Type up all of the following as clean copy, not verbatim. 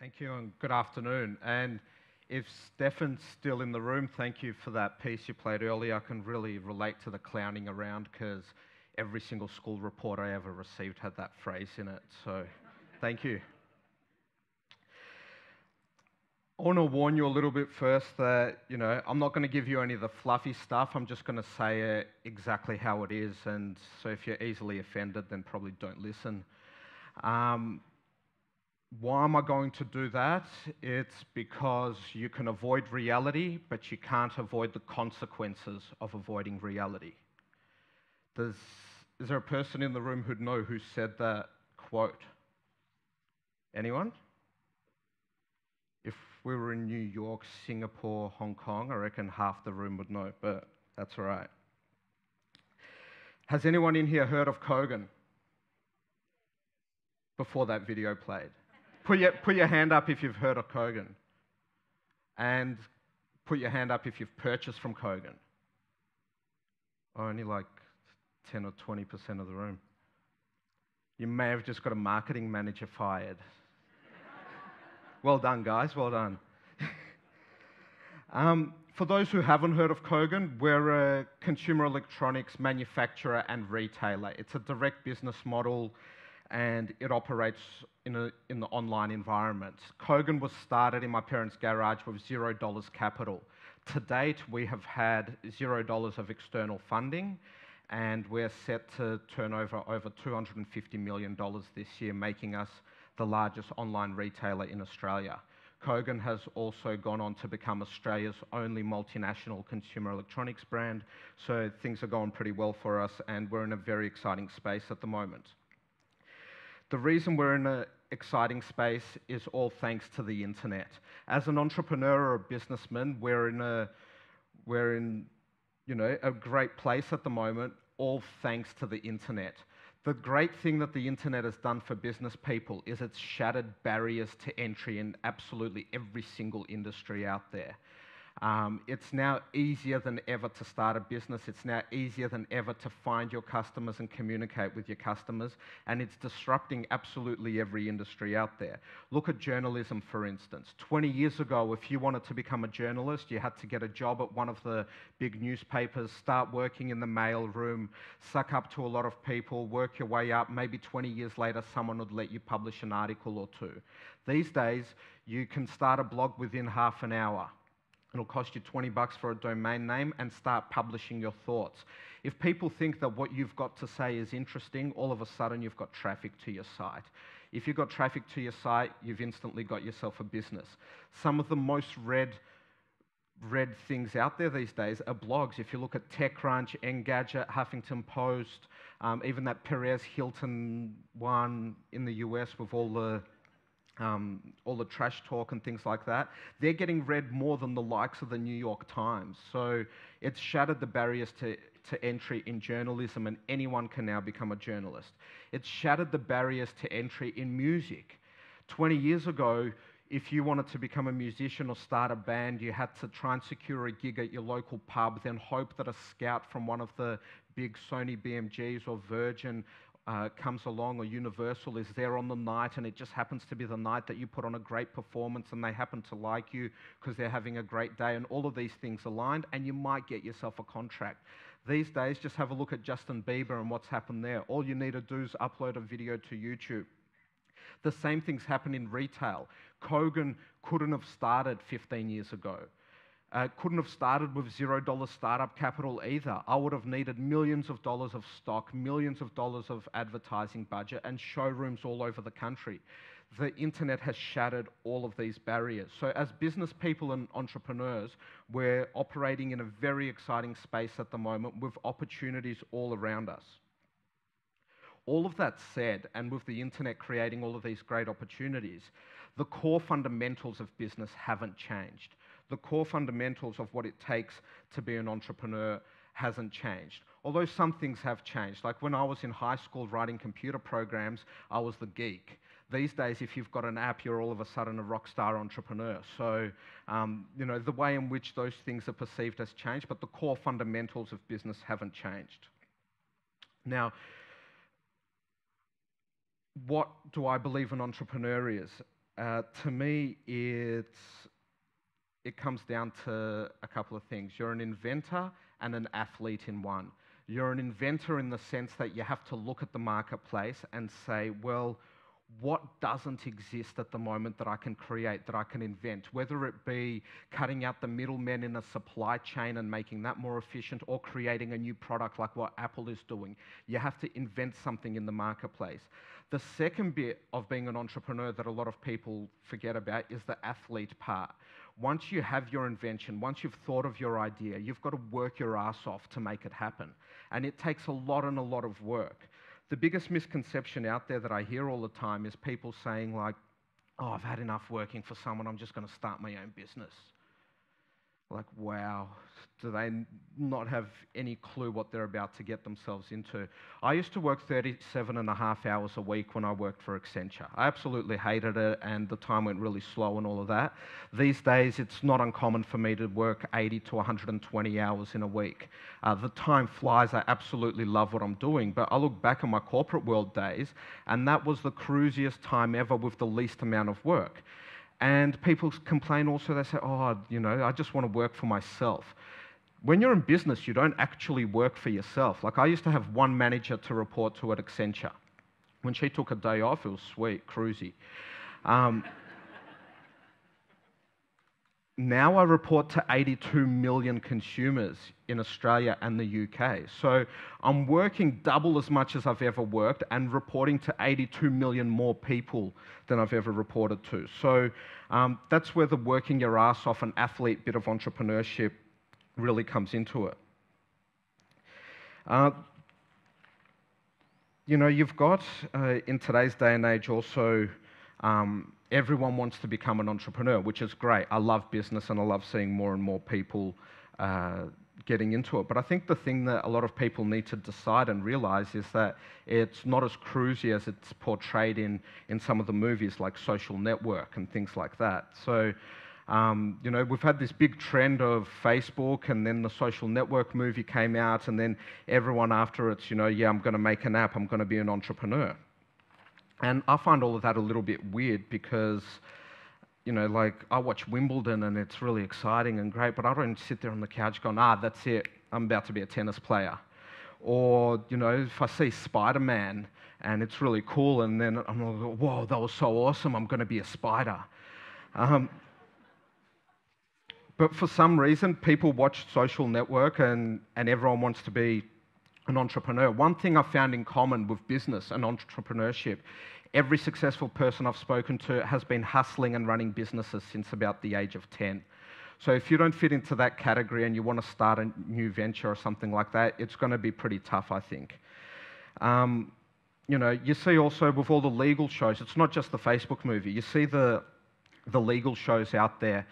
Thank you and good afternoon. And if Stefan's still in the room, thank you for that piece you played earlier. I can really relate to the clowning around because every single school report I ever received had that phrase in it. So thank you. I want to warn you a little bit first that, you know, I'm not going to give you any of the fluffy stuff. I'm just going to say it exactly how it is. And so if you're easily offended, then probably don't listen. Why am I going to do that? It's because you can avoid reality, but you can't avoid the consequences of avoiding reality. Is there a person in the room who'd know who said that quote? Anyone? If we were in New York, Singapore, Hong Kong, I reckon half the room would know, but that's all right. Has anyone in here heard of Kogan? Before that video played. Put your hand up if you've heard of Kogan. And put your hand up if you've purchased from Kogan. Only like 10 or 20% of the room. You may have just got a marketing manager fired. Well done, guys, well done. For those who haven't heard of Kogan, we're a consumer electronics manufacturer and retailer. It's a direct business model and it operates in the online environment. Kogan was started in my parents' garage with $0 capital. To date, we have had $0 of external funding and we're set to turn over $250 million this year, making us the largest online retailer in Australia. Kogan has also gone on to become Australia's only multinational consumer electronics brand, so things are going pretty well for us and we're in a very exciting space at the moment. The reason we're in an exciting space is all thanks to the internet. As an entrepreneur or a businessman, we're in you know, a great place at the moment, all thanks to the internet. The great thing that the internet has done for business people is it's shattered barriers to entry in absolutely every single industry out there. It's now easier than ever to start a business. It's now easier than ever to find your customers and communicate with your customers, and it's disrupting absolutely every industry out there. Look at journalism, for instance. 20 years ago, if you wanted to become a journalist, you had to get a job at one of the big newspapers, start working in the mail room, suck up to a lot of people, work your way up. Maybe 20 years later, someone would let you publish an article or two. These days, you can start a blog within half an hour. It'll cost you $20 for a domain name and start publishing your thoughts. If people think that what you've got to say is interesting, all of a sudden you've got traffic to your site. If you've got traffic to your site, you've instantly got yourself a business. Some of the most read things out there these days are blogs. If you look at TechCrunch, Engadget, Huffington Post, even that Perez Hilton one in the US with all the trash talk and things like that, they're getting read more than the likes of the New York Times. So it's shattered the barriers to entry in journalism and anyone can now become a journalist. It's shattered the barriers to entry in music. 20 years ago, if you wanted to become a musician or start a band, you had to try and secure a gig at your local pub, then hope that a scout from one of the big Sony BMGs or Virgin comes along, or Universal is there on the night, and it just happens to be the night that you put on a great performance and they happen to like you because they're having a great day and all of these things aligned and you might get yourself a contract. These days, just have a look at Justin Bieber and what's happened there. All you need to do is upload a video to YouTube. The same things happen in retail. Kogan couldn't have started 15 years ago. Couldn't have started with $0 startup capital either. I would have needed millions of dollars of stock, millions of dollars of advertising budget, and showrooms all over the country. The internet has shattered all of these barriers. So as business people and entrepreneurs, we're operating in a very exciting space at the moment with opportunities all around us. All of that said, and with the internet creating all of these great opportunities, the core fundamentals of business haven't changed. The core fundamentals of what it takes to be an entrepreneur hasn't changed. Although some things have changed. Like when I was in high school writing computer programs, I was the geek. These days, if you've got an app, you're all of a sudden a rock star entrepreneur. So, you know, the way in which those things are perceived has changed, but the core fundamentals of business haven't changed. Now, what do I believe an entrepreneur is? To me, it comes down to a couple of things. You're an inventor and an athlete in one. You're an inventor in the sense that you have to look at the marketplace and say, well, what doesn't exist at the moment that I can create, that I can invent? Whether it be cutting out the middlemen in a supply chain and making that more efficient, or creating a new product like what Apple is doing. You have to invent something in the marketplace. The second bit of being an entrepreneur that a lot of people forget about is the athlete part. Once you have your invention, once you've thought of your idea, you've got to work your ass off to make it happen. And it takes a lot of work. The biggest misconception out there that I hear all the time is people saying like, oh, I've had enough working for someone, I'm just going to start my own business. Like, wow, do they not have any clue what they're about to get themselves into? I used to work 37.5 hours a week when I worked for Accenture. I absolutely hated it, and the time went really slow and all of that. These days, it's not uncommon for me to work 80 to 120 hours in a week. The time flies. I absolutely love what I'm doing, but I look back on my corporate world days, and that was the cruisiest time ever with the least amount of work. And people complain also, they say, oh, you know, I just want to work for myself. When you're in business, you don't actually work for yourself. Like, I used to have one manager to report to at Accenture. When she took a day off, it was sweet, cruisy. Now I report to 82 million consumers in Australia and the UK. So I'm working double as much as I've ever worked and reporting to 82 million more people than I've ever reported to. So that's where the working your ass off an athlete bit of entrepreneurship really comes into it. You know, you've got, in today's day and age, also everyone wants to become an entrepreneur, which is great. I love business and I love seeing more and more people getting into it. But I think the thing that a lot of people need to decide and realize is that it's not as cruisy as it's portrayed in some of the movies like Social Network and things like that. So, you know, we've had this big trend of Facebook, and then the Social Network movie came out, and then everyone after it's, you know, yeah, I'm going to make an app, I'm going to be an entrepreneur. And I find all of that a little bit weird because, you know, like, I watch Wimbledon and it's really exciting and great, but I don't sit there on the couch going, ah, that's it, I'm about to be a tennis player. Or, you know, if I see Spider-Man and it's really cool, and then I'm like, whoa, that was so awesome, I'm going to be a spider. But for some reason, people watch Social Network and everyone wants to be an entrepreneur. One thing I found in common with business and entrepreneurship, every successful person I've spoken to has been hustling and running businesses since about the age of 10. So if you don't fit into that category and you want to start a new venture or something like that, it's going to be pretty tough, I think. You know, you see also with all the legal shows, it's not just the Facebook movie. You see the legal shows out there,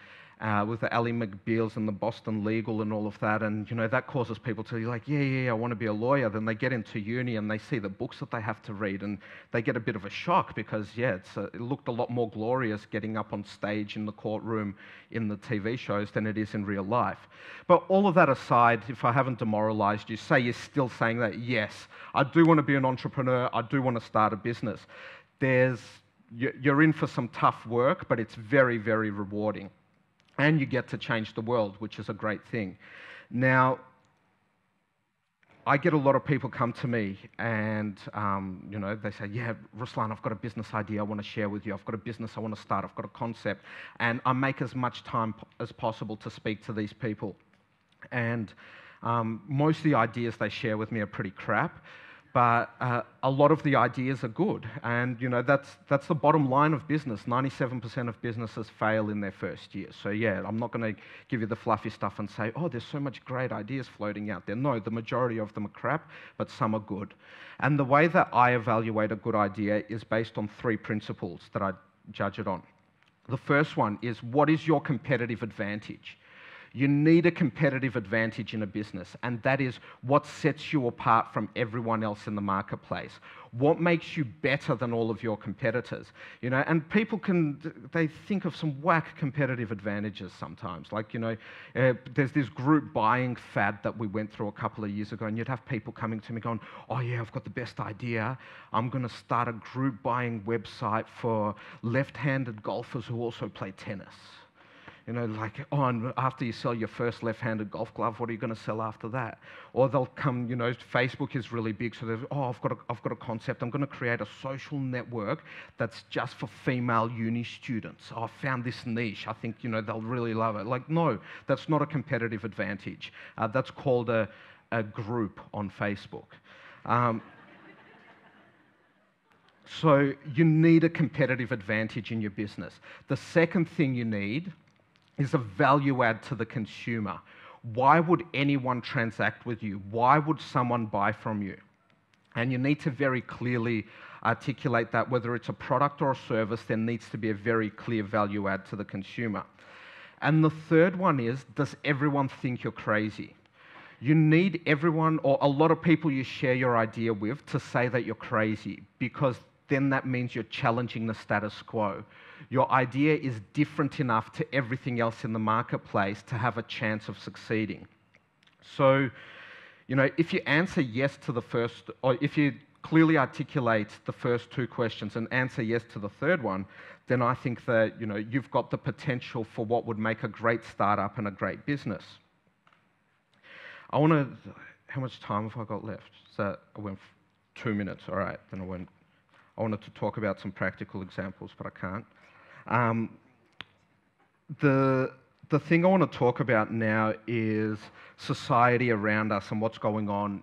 with the Ally McBeals and the Boston Legal and all of that, and you know that causes people to be like, yeah, I want to be a lawyer. Then they get into uni and they see the books that they have to read, and they get a bit of a shock because it looked a lot more glorious getting up on stage in the courtroom in the TV shows than it is in real life. But all of that aside, if I haven't demoralized you, say you're still saying that, yes, I do want to be an entrepreneur, I do want to start a business. You're in for some tough work, but it's very, very rewarding. And you get to change the world, which is a great thing. Now, I get a lot of people come to me and, you know, they say, yeah, Ruslan, I've got a business idea I want to share with you. I've got a business I want to start. I've got a concept. And I make as much time as possible to speak to these people. And most of the ideas they share with me are pretty crap. But a lot of the ideas are good. And you know, that's the bottom line of business. 97% of businesses fail in their first year. So yeah, I'm not going to give you the fluffy stuff and say, oh, there's so much great ideas floating out there. No, the majority of them are crap, but some are good. And the way that I evaluate a good idea is based on three principles that I judge it on. The first one is, what is your competitive advantage? You need a competitive advantage in a business, and that is what sets you apart from everyone else in the marketplace. What makes you better than all of your competitors? You know, and people can, they think of some whack competitive advantages sometimes. Like, you know, there's this group buying fad that we went through a couple of years ago, and you'd have people coming to me going, oh yeah, I've got the best idea. I'm going to start a group buying website for left-handed golfers who also play tennis. You know, like, oh, and after you sell your first left-handed golf glove, what are you going to sell after that? Or they'll come, you know, Facebook is really big, so there's, oh, I've got a concept. I'm going to create a social network that's just for female uni students. Oh, I found this niche. I think, you know, they'll really love it. Like, no, that's not a competitive advantage. That's called a group on Facebook. So you need a competitive advantage in your business. The second thing you need is a value add to the consumer. Why would anyone transact with you? Why would someone buy from you? And you need to very clearly articulate that. Whether it's a product or a service, there needs to be a very clear value add to the consumer. And the third one is, does everyone think you're crazy? You need everyone, or a lot of people you share your idea with, to say that you're crazy, because then that means you're challenging the status quo. Your idea is different enough to everything else in the marketplace to have a chance of succeeding. So, you know, if you answer yes to the first, or if you clearly articulate the first two questions and answer yes to the third one, then I think that, you know, you've got the potential for what would make a great startup and a great business. I want to, how much time have I got left? So I went 2 minutes, all right, then I wanted to talk about some practical examples, but I can't. The thing I want to talk about now is society around us and what's going on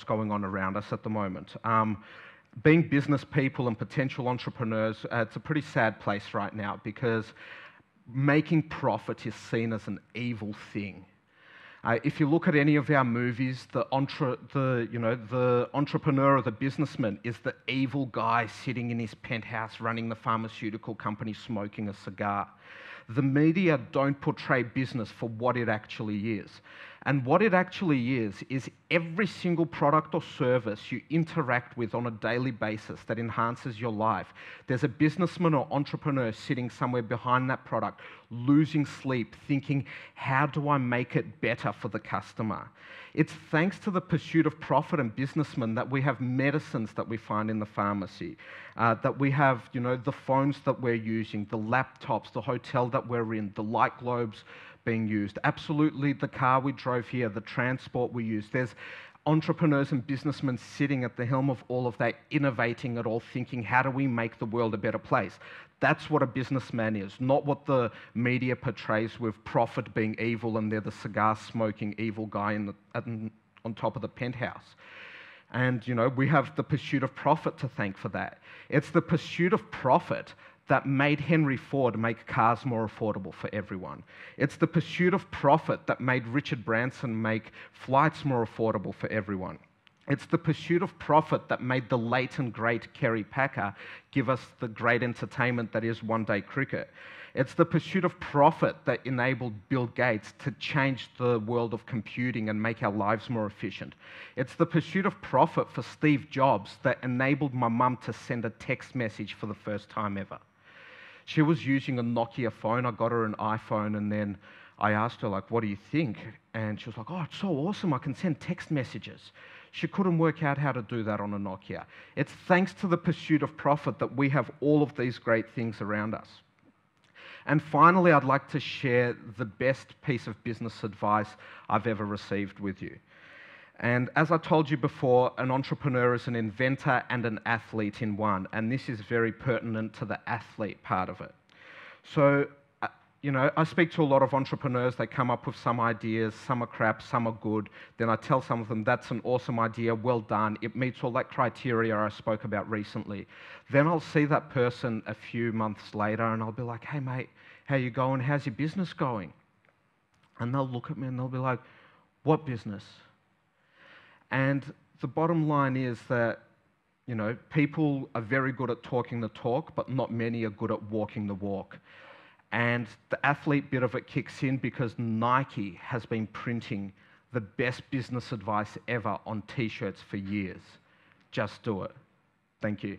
around us at the moment. Being business people and potential entrepreneurs, it's a pretty sad place right now, because making profit is seen as an evil thing. If you look at any of our movies, the entrepreneur or the businessman is the evil guy sitting in his penthouse running the pharmaceutical company smoking a cigar. The media don't portray business for what it actually is. And what it actually is every single product or service you interact with on a daily basis that enhances your life. There's a businessman or entrepreneur sitting somewhere behind that product, losing sleep, thinking, how do I make it better for the customer? It's thanks to the pursuit of profit and businessmen that we have medicines that we find in the pharmacy, that we have, you know, the phones that we're using, the laptops, the hotel that we're in, the light globes being used, absolutely the car we drove here, the transport we used. There's entrepreneurs and businessmen sitting at the helm of all of that, innovating it all, thinking, how do we make the world a better place? That's what a businessman is, not what the media portrays with profit being evil and they're the cigar-smoking evil guy on top of the penthouse. And, you know, we have the pursuit of profit to thank for that. It's the pursuit of profit that made Henry Ford make cars more affordable for everyone. It's the pursuit of profit that made Richard Branson make flights more affordable for everyone. It's the pursuit of profit that made the late and great Kerry Packer give us the great entertainment that is one day cricket. It's the pursuit of profit that enabled Bill Gates to change the world of computing and make our lives more efficient. It's the pursuit of profit for Steve Jobs that enabled my mum to send a text message for the first time ever. She was using a Nokia phone. I got her an iPhone, and then I asked her, like, what do you think? And she was like, oh, it's so awesome, I can send text messages. She couldn't work out how to do that on a Nokia. It's thanks to the pursuit of profit that we have all of these great things around us. And finally, I'd like to share the best piece of business advice I've ever received with you. And as I told you before, an entrepreneur is an inventor and an athlete in one, and this is very pertinent to the athlete part of it. So, you know, I speak to a lot of entrepreneurs. They come up with some ideas, some are crap, some are good. Then I tell some of them, that's an awesome idea, well done. It meets all that criteria I spoke about recently. Then I'll see that person a few months later and I'll be like, hey mate, how you going? How's your business going? And they'll look at me and they'll be like, what business? And the bottom line is that, you know, people are very good at talking the talk, but not many are good at walking the walk. And the athlete bit of it kicks in because Nike has been printing the best business advice ever on T-shirts for years. Just do it. Thank you.